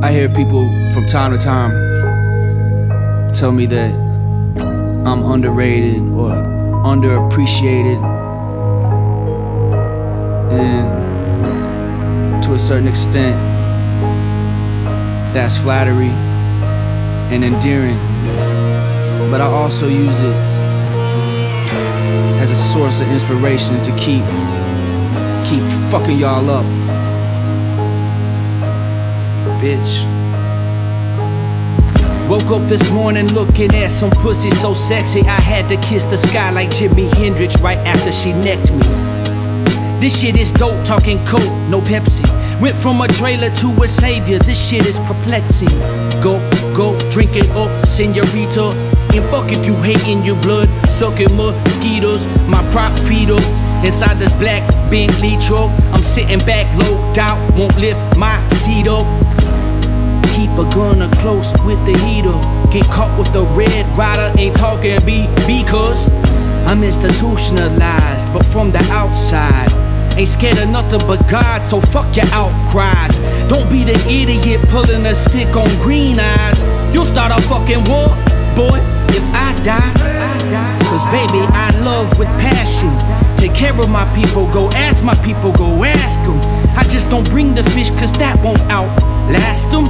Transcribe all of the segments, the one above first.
I hear people from time to time tell me that I'm underrated or underappreciated, and to a certain extent, that's flattery and endearing, but I also use it as a source of inspiration to keep fucking y'all up, bitch. Woke up this morning looking at some pussy so sexy I had to kiss the sky like Jimi Hendrix right after she necked me. This shit is dope, talking coke, no Pepsi. Went from a trailer to a savior, this shit is perplexing. Go, drink it up, senorita. And fuck if you hating your blood, sucking mosquitoes. My prop feet up inside this black Bentley truck. I'm sitting back, low doubt, won't lift my seat up. Keep a gunner close with the heater. Get caught with the red rider, ain't talking because I'm institutionalized, but from the outside. Ain't scared of nothing but God, so fuck your outcries. Don't be the idiot pulling a stick on green eyes. You'll start a fucking war, boy, if I die. Cause baby, I love with passion. Take care of my people, go ask my people, go ask them. I just don't bring the fish cause that won't outlast them.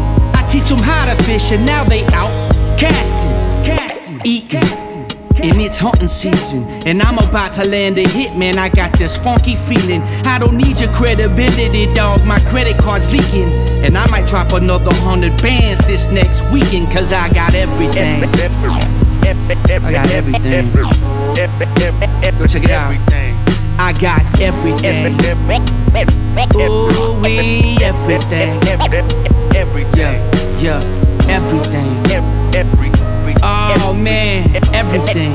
Teach them how to fish and now they out casting, eating, and it's hunting season. And I'm about to land a hit, man, I got this funky feeling. I don't need your credibility, dog, my credit card's leaking. And I might drop another 100 bands this next weekend, cause I got everything. I got everything. Go check it out. I got everything. Ooh, we everything. Yeah, everything. Oh man, everything.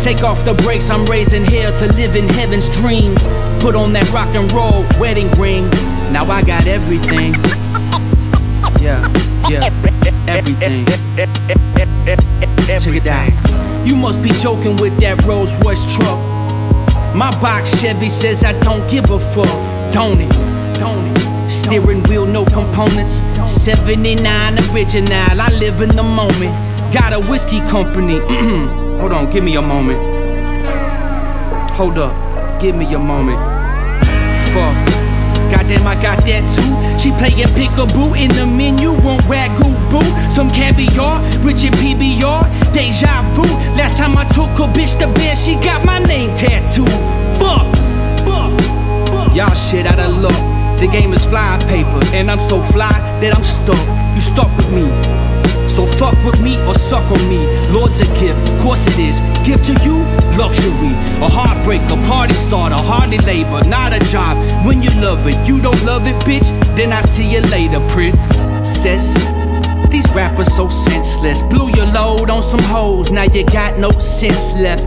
Take off the brakes, I'm raising hell to live in heaven's dreams. Put on that rock and roll wedding ring. Now I got everything. Yeah, everything. Check it out. You must be joking with that Rolls Royce truck. My box Chevy says I don't give a fuck, don't it? Steering wheel, no components, 79 original, I live in the moment. Got a whiskey company, hold on, give me a moment. Hold up, give me a moment. Fuck, goddamn I got that too. She playing peekaboo in the menu, want ragu boo. Some caviar, Richard PBR, deja vu. Last time I took a bitch to bed, she got my name tattooed. Fuck, y'all shit out of luck. The game is fly paper, and I'm so fly that I'm stuck. You stuck with me, so fuck with me or suck on me. Lord's a gift, course it is. Gift to you, luxury. A heartbreaker, party starter, hardly labor, not a job. When you love it, you don't love it, bitch. Then I see you later, princess. These rappers so senseless. Blew your load on some hoes, now you got no sense left.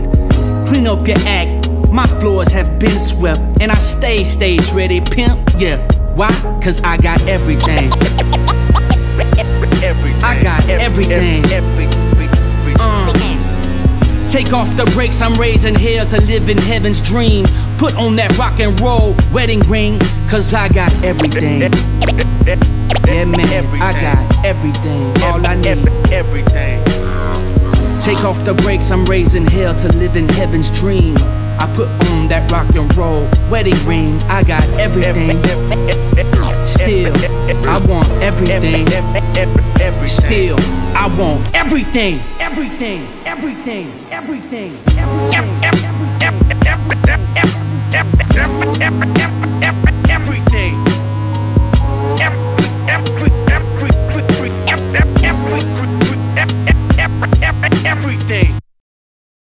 Clean up your act. My floors have been swept, and I stay stage ready, pimp, yeah. Why? Cause I got everything. I got everything. Take off the brakes, I'm raising hell to live in heaven's dream. Put on that rock and roll wedding ring, cause I got everything. Yeah man, I got everything, all I need. Take off the brakes, I'm raising hell to live in heaven's dream. I put on that rock and roll wedding ring. I got everything. Still, I want everything. Still, I want everything.